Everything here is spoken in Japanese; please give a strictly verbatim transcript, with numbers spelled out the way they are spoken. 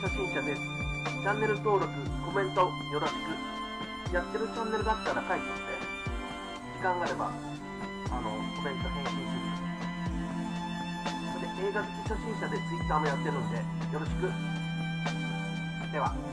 初心者です。チャンネル登録、コメントよろしく。やってるチャンネルだったら書いておいて、時間があればあのコメント返信する。それで映画好き初心者で Twitter もやってるんでよろしく。では。